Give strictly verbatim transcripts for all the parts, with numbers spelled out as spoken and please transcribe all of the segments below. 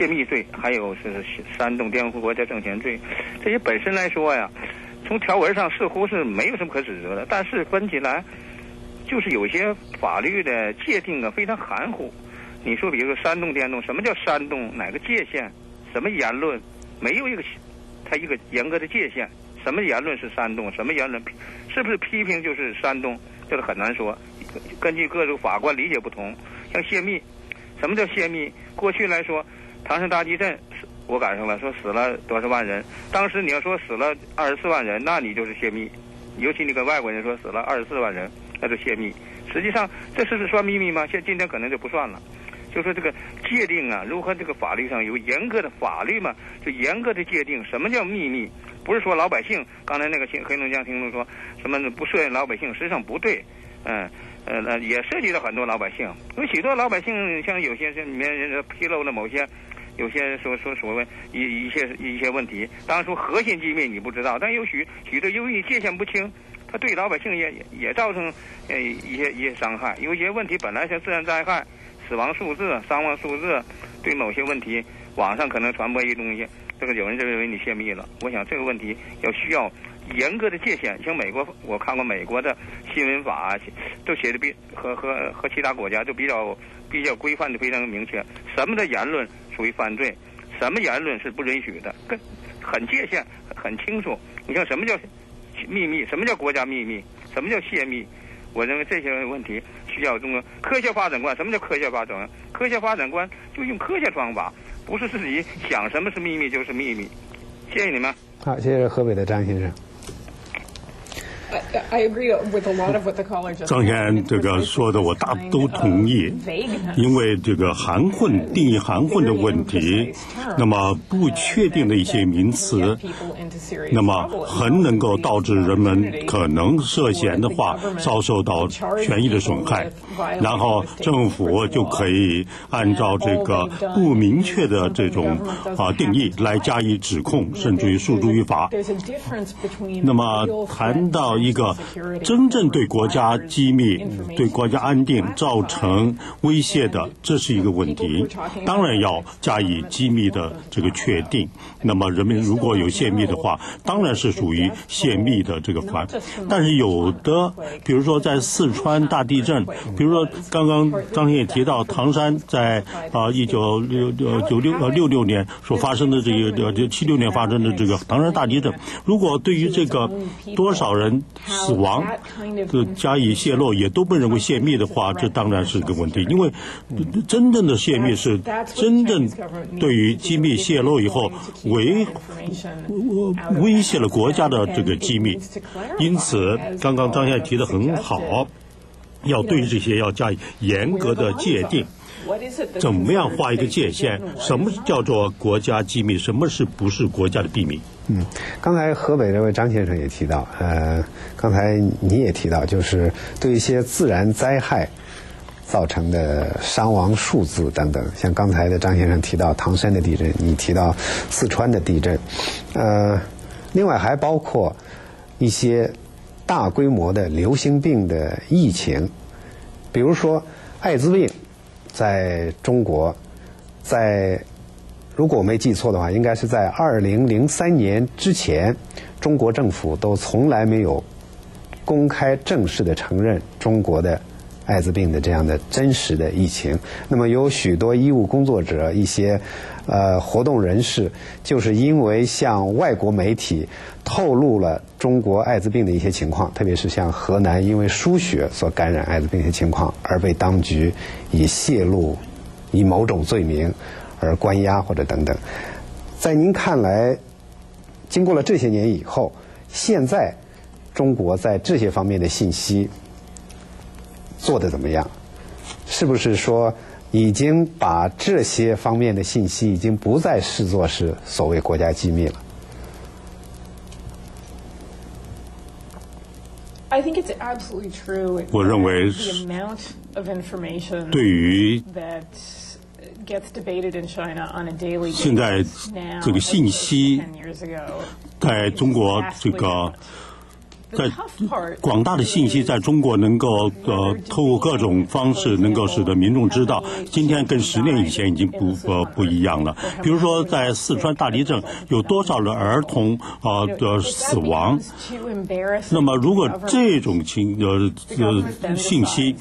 泄密罪，还有是煽动颠覆国家政权罪。这些本身来说呀，从条文上似乎是没有什么可指责的，但是分起来就是有些法律的界定啊非常含糊。你说比如说煽动颠覆，什么叫煽动，哪个界限，什么言论，没有一个它一个严格的界限，什么言论是煽动，什么言论是不是批评就是煽动，这个很难说，根据各种法官理解不同。像泄密，什么叫泄密？过去来说唐山大地震我赶上了，说死了多少万人，当时你要说死了二十四万人，那你就是泄密，尤其你跟外国人说死了二十四万人，那就泄密。实际上这是算秘密吗？现今天可能就不算了。就说这个界定啊，如何这个法律上有严格的法律嘛，就严格的界定什么叫秘密，不是说老百姓。刚才那个黑龙江听众说什么不涉及老百姓，实际上不对，嗯呃呃，也涉及到很多老百姓。有许多老百姓，像有些是里面人披露了某些，有些说说所谓一一些一些问题，当初核心机密你不知道，但有许许多由于界限不清，它对老百姓也也造成呃一些一些伤害。有些问题本来像自然灾害、死亡数字、伤亡数字，对某些问题网上可能传播一东西，这个有人就认为你泄密了。我想这个问题要需要严格的界限，像美国，我看过美国的新闻法都写的比和和和其他国家都比较比较规范的非常明确，什么的言论属于犯罪，什么言论是不允许的，跟很界限很清楚。你像什么叫秘密，什么叫国家秘密，什么叫泄密，我认为这些问题需要中国科学发展观。什么叫科学发展观？科学发展观就用科学方法，不是自己想什么是秘密就是秘密。谢谢你们。好，谢谢河北的张先生。张先生这个说的我大都同意，因为这个含混定义含混的问题，那么不确定的一些名词，那么很能够导致人们可能涉嫌的话遭受到权益的损害，然后政府就可以按照这个不明确的这种啊定义来加以指控，甚至于诉诸于法。那么谈到一个真正对国家机密、对国家安定造成威胁的，这是一个问题，当然要加以机密的这个确定。那么人民如果有泄密的话，当然是属于泄密的这个范。但是有的比如说在四川大地震，比如说刚刚张先生也提到唐山在啊一九六九六六六年所发生的这个七六年发生的这个唐山大地震，如果对于这个多少人死亡的加以泄露也都被认为泄密的话，这当然是个问题。因为真正的泄密是真正对于机密泄露以后违威胁了国家的这个机密，因此刚刚张先生提得很好，要对这些要加以严格的界定，怎么样画一个界限，什么叫做国家机密，什么是不是国家的秘密。嗯，刚才河北这位张先生也提到，呃，刚才你也提到，就是对一些自然灾害造成的伤亡数字等等，像刚才的张先生提到唐山的地震，你提到四川的地震，呃，另外还包括一些大规模的流行病的疫情，比如说艾滋病，在中国，在如果我没记错的话，应该是在二零零三年之前，中国政府都从来没有公开正式的承认中国的艾滋病的这样的真实的疫情。那么有许多医务工作者、一些呃活动人士，就是因为向外国媒体透露了中国艾滋病的一些情况，特别是像河南因为输血所感染艾滋病的情况，而被当局以泄露、以某种罪名而关押或者等等。在您看来，经过了这些年以后，现在中国在这些方面的信息做得怎么样？是不是说已经把这些方面的信息已经不再视作是所谓国家机密了？我认为对于现在这个信息在中国这个在广大的信息在中国能够呃透过各种方式能够使得民众知道，今天跟十年以前已经不呃不一样了。比如说在四川大地震有多少的儿童啊的、呃、死亡，那么如果这种情呃呃信息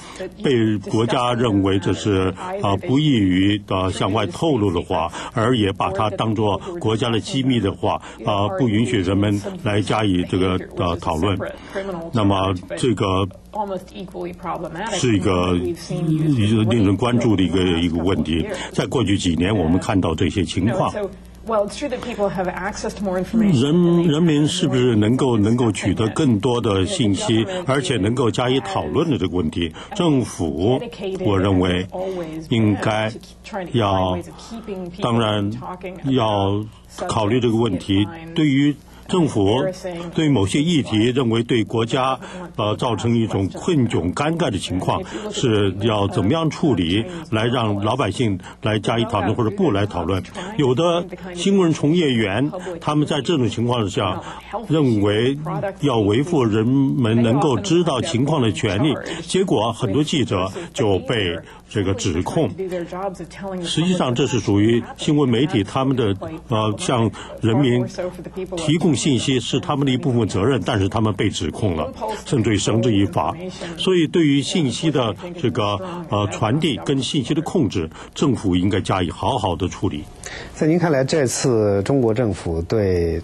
被国家认为这是啊、呃、不易于呃向外透露的话，而也把它当作国家的机密的话，啊、呃、不允许人们来加以这个呃讨论。那么这个是一个令人关注的一个一个问题。在过去几年，我们看到这些情况。人人民是不是能够能够取得更多的信息，而且能够加以讨论的这个问题？政府，我认为应该要，当然要考虑这个问题。对于政府对某些议题认为对国家呃造成一种困窘尴尬的情况，是要怎么样处理来让老百姓来加以讨论或者不来讨论。有的新闻从业员他们在这种情况下认为要维护人们能够知道情况的权利，结果很多记者就被这个指控。实际上这是属于新闻媒体他们的呃向人民提供信息是他们的一部分责任，但是他们被指控了，甚至于绳之以法。所以对于信息的这个呃传递跟信息的控制，政府应该加以好好的处理。在您看来，这次中国政府对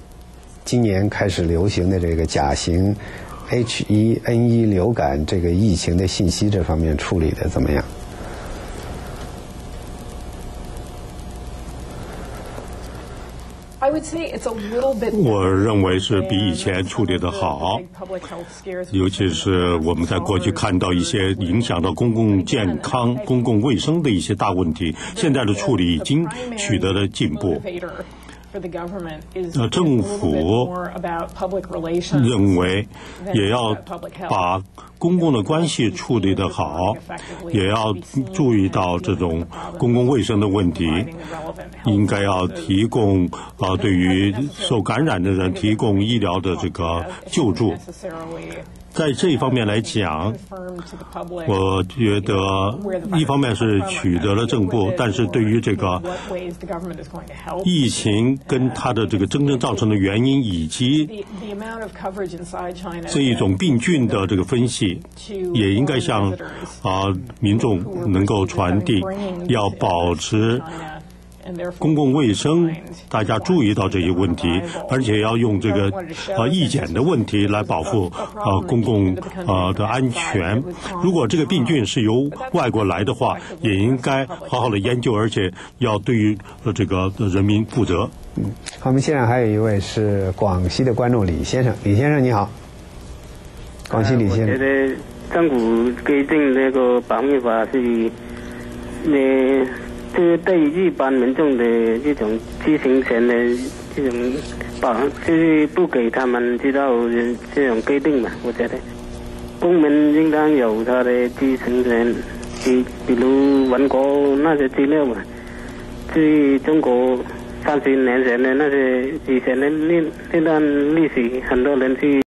今年开始流行的这个甲型 H 一 N 一 流感这个疫情的信息这方面处理的怎么样？我认为是比以前处理的好，尤其是我们在过去看到一些影响到公共健康、公共卫生的一些大问题，现在的处理已经取得了进步。呃，政府认为也要把公共的关系处理得好，也要注意到这种公共卫生的问题，应该要提供啊、呃、对于受感染的人提供医疗的这个救助。在这一方面来讲，我觉得一方面是取得了进步，但是对于这个疫情跟它的这个真正造成的原因以及这一种病菌的这个分析，也应该向啊、呃、民众能够传递，要保持公共卫生，大家注意到这些问题，而且要用这个呃疫检的问题来保护呃公共呃的安全。如果这个病菌是由外国来的话，也应该好好的研究，而且要对于这个人民负责。嗯，我们现在还有一位是广西的观众李先生，李先生你好，广西李先生。呃、我觉得政府规定那个防疫法是那。这对一般民众的这种知情权的这种保，就是不给他们知道这种规定嘛。我觉得公民应当有他的知情权，比比如文革那些资料嘛，对中国三十年前的那些以前的那那段历史，很多人去。